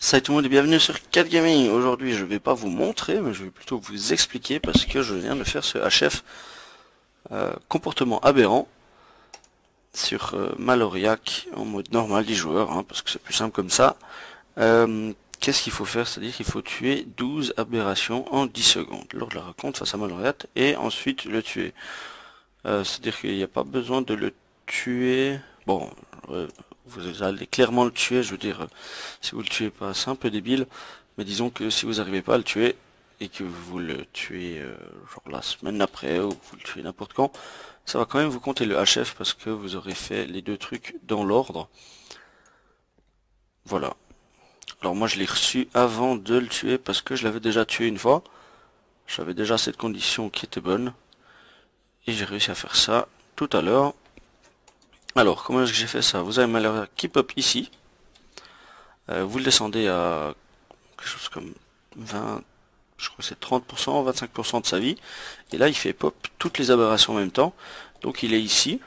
Salut tout le monde et bienvenue sur Cat Gaming. Aujourd'hui je vais pas vous montrer mais je vais plutôt vous expliquer parce que je viens de faire ce HF comportement aberrant sur Maloriak en mode normal 10 joueurs hein, parce que c'est plus simple comme ça. Qu'est-ce qu'il faut faire? C'est-à-dire qu'il faut tuer 12 aberrations en 10 secondes lors de la rencontre face à Maloriak et ensuite le tuer. C'est-à-dire qu'il n'y a pas besoin de le tuer. Bon, vous allez clairement le tuer, je veux dire, si vous le tuez pas, c'est un peu débile, mais disons que si vous n'arrivez pas à le tuer, et que vous le tuez genre la semaine après, ou vous le tuez n'importe quand, ça va quand même vous compter le HF, parce que vous aurez fait les deux trucs dans l'ordre. Voilà. Alors moi je l'ai reçu avant de le tuer, parce que je l'avais déjà tué une fois, j'avais déjà cette condition qui était bonne, et j'ai réussi à faire ça tout à l'heure. Alors, comment est-ce que j'ai fait ça? Vous avez Maloriak qui pop ici. Vous le descendez à quelque chose comme 20, je crois que c'est 30%, 25% de sa vie. Et là, il fait pop toutes les aberrations en même temps. Donc, il est ici.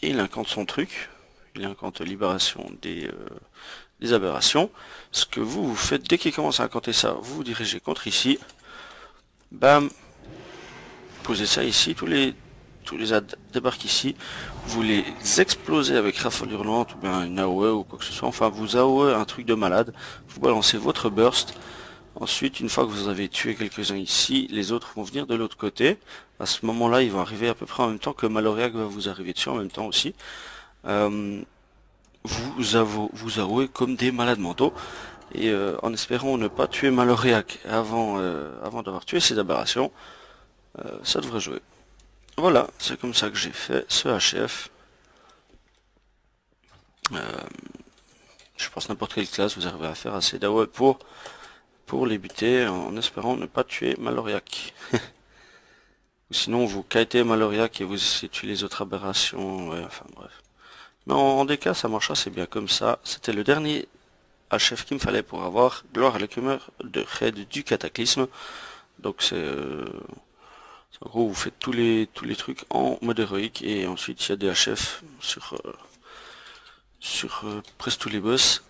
Et il incante son truc. Il incante libération des aberrations. Ce que vous, vous faites, dès qu'il commence à incanter ça, vous vous dirigez contre ici. Bam. Posez ça ici. Tous les débarquent ici, vous les explosez avec rafale hurlante ou bien une AOE ou quoi que ce soit, enfin vous AOE un truc de malade, vous balancez votre burst, ensuite une fois que vous avez tué quelques-uns ici, les autres vont venir de l'autre côté, à ce moment là ils vont arriver à peu près en même temps que Maloriak va vous arriver dessus en même temps aussi, vous AOE comme des malades mentaux, et en espérant ne pas tuer Maloriak avant d'avoir tué ces aberrations, ça devrait jouer. Voilà, c'est comme ça que j'ai fait ce HF. Je pense n'importe quelle classe, vous arrivez à faire assez d'AOE pour les buter en espérant ne pas tuer Maloriak. Ou sinon vous kitez Maloriak et vous essayez de tuer les autres aberrations, ouais, enfin bref. Mais en des cas ça marche assez bien comme ça. C'était le dernier HF qu'il me fallait pour avoir Gloire à l'écumeur de Raid du Cataclysme. Donc c'est... En gros, vous faites tous les trucs en mode héroïque et ensuite il y a des HF sur presque tous les boss.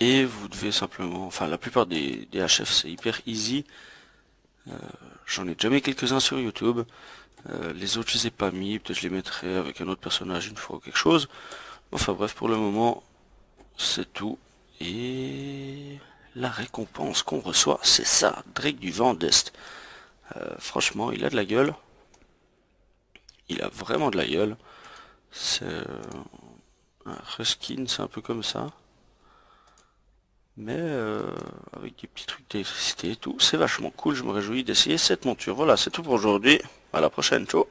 Et vous devez simplement... Enfin, la plupart des HF, c'est hyper easy. J'en ai déjà mis quelques-uns sur YouTube. Les autres, je les ai pas mis. Peut-être je les mettrai avec un autre personnage une fois ou quelque chose. Enfin bref, pour le moment, c'est tout. Et la récompense qu'on reçoit, c'est ça. Drake du Vent d'Est. Franchement il a de la gueule, il a vraiment de la gueule, c'est un reskin, c'est un peu comme ça, mais avec des petits trucs d'électricité et tout, c'est vachement cool, je me réjouis d'essayer cette monture. Voilà, c'est tout pour aujourd'hui, à la prochaine, ciao.